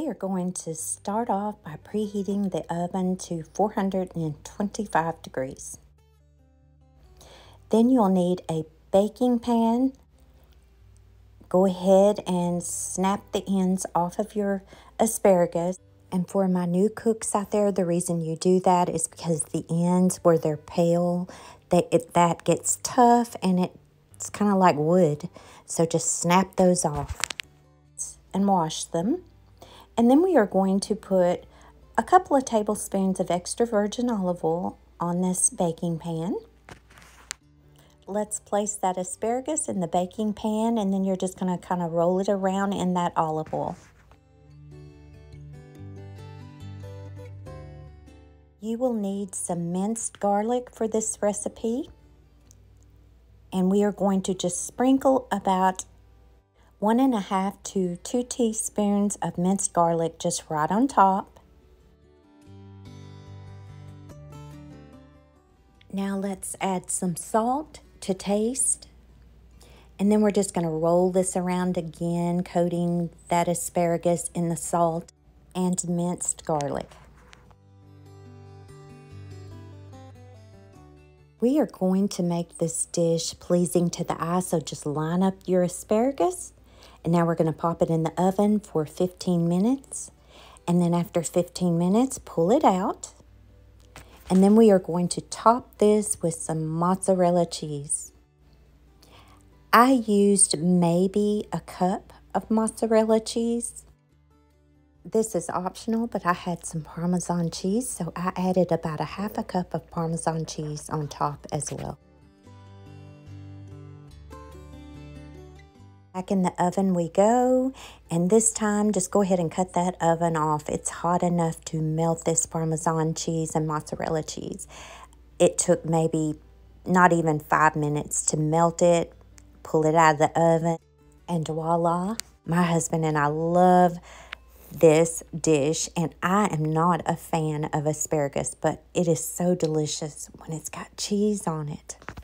We are going to start off by preheating the oven to 425 degrees. Then you'll need a baking pan. Go ahead and snap the ends off of your asparagus. And for my new cooks out there, the reason you do that is because the ends where they're pale, that gets tough and it's kind of like wood. So just snap those off and wash them. And then we are going to put a couple of tablespoons of extra virgin olive oil on this baking pan. Let's place that asparagus in the baking pan, and then you're just going to kind of roll it around in that olive oil. You will need some minced garlic for this recipe, and we are going to just sprinkle about 1.5 to 2 teaspoons of minced garlic just right on top. Now let's add some salt to taste, and then we're just going to roll this around again, coating that asparagus in the salt and minced garlic. We are going to make this dish pleasing to the eye, so just line up your asparagus. And now we're going to pop it in the oven for 15 minutes. And then after 15 minutes, pull it out. And then we are going to top this with some mozzarella cheese. I used maybe a cup of mozzarella cheese. This is optional, but I had some Parmesan cheese, so I added about 1/2 cup of Parmesan cheese on top as well. Back in the oven we go, and this time just go ahead and cut that oven off. It's hot enough to melt this Parmesan cheese and mozzarella cheese. It took maybe not even 5 minutes to melt it, pull it out of the oven, and voila. My husband and I love this dish, and I am not a fan of asparagus, but it is so delicious when it's got cheese on it.